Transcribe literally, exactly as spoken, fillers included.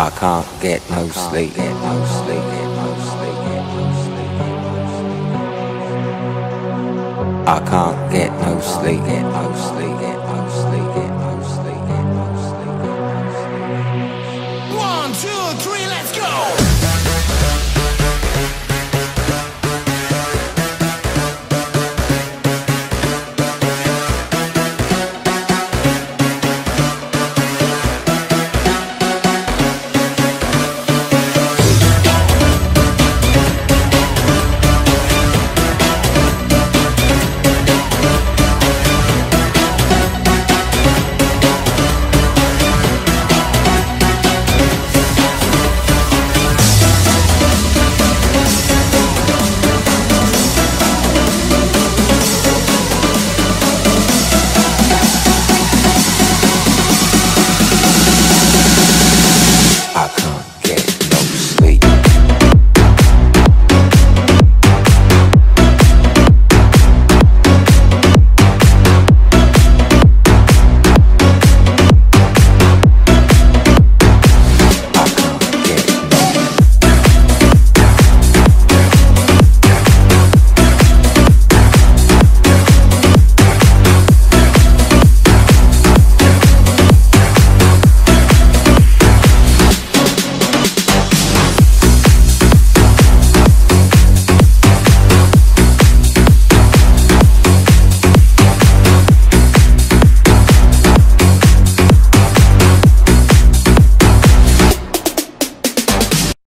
I can't get no sleep, get no sleep, get no sleep, get no sleep. I can't get no sleep, get no sleep.